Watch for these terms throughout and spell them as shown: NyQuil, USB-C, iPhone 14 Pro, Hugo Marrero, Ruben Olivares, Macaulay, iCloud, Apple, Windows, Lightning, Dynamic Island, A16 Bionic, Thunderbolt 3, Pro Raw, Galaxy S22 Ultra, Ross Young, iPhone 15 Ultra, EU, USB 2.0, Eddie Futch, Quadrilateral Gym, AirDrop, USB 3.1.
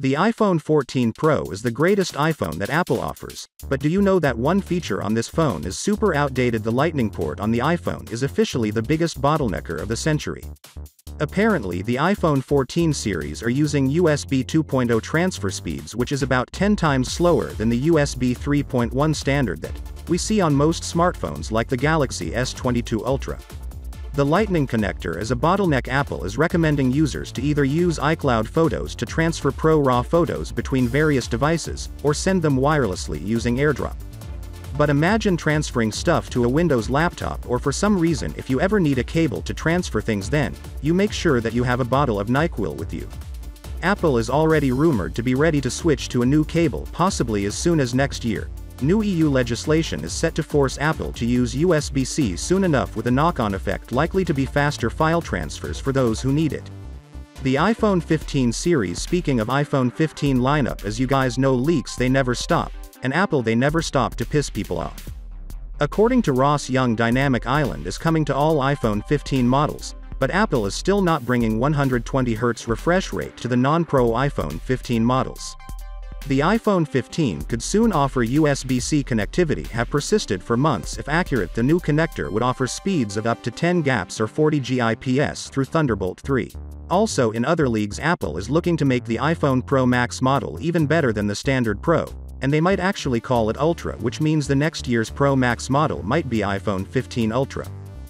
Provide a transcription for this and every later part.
The iPhone 14 Pro is the greatest iPhone that Apple offers, but do you know that one feature on this phone is super outdated? The Lightning port on the iPhone is officially the biggest bottlenecker of the century. Apparently the iPhone 14 series are using USB 2.0 transfer speeds, which is about 10 times slower than the USB 3.1 standard that we see on most smartphones like the Galaxy S22 Ultra. The Lightning connector is a bottleneck. Apple is recommending users to either use iCloud Photos to transfer Pro RAW photos between various devices, or send them wirelessly using AirDrop. But imagine transferring stuff to a Windows laptop, or for some reason if you ever need a cable to transfer things, then you make sure that you have a bottle of NyQuil with you. Apple is already rumored to be ready to switch to a new cable possibly as soon as next year. New EU legislation is set to force Apple to use USB-C soon enough, with a knock-on effect likely to be faster file transfers for those who need it. The iPhone 15 series. Speaking of iPhone 15 lineup, as you guys know, leaks they never stop, and Apple they never stop to piss people off. According to Ross Young, Dynamic Island is coming to all iPhone 15 models, but Apple is still not bringing 120Hz refresh rate to the non-Pro iPhone 15 models. The iPhone 15 could soon offer USB-C connectivity have persisted for months if accurate. The new connector would offer speeds of up to 10 Gbps or 40 Gbps through Thunderbolt 3. Also in other leagues, Apple is looking to make the iPhone Pro Max model even better than the standard Pro, and they might actually call it Ultra, which means the next year's Pro Max model might be iPhone 15 Ultra.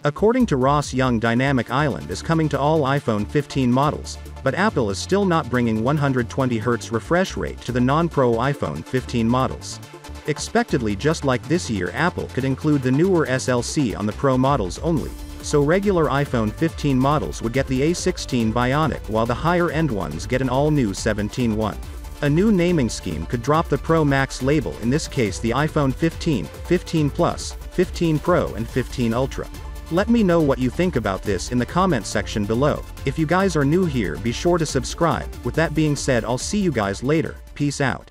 According to Ross Young, Dynamic Island is coming to all iPhone 15 models, but Apple is still not bringing 120Hz refresh rate to the non-Pro iPhone 15 models. Expectedly, just like this year, Apple could include the newer SLC on the Pro models only, so regular iPhone 15 models would get the A16 Bionic while the higher-end ones get an all-new 17.1. A new naming scheme could drop the Pro Max label, in this case the iPhone 15, 15 Plus, 15 Pro and 15 Ultra. Let me know what you think about this in the comment section below. If you guys are new here, be sure to subscribe. With that being said, I'll see you guys later. Peace out.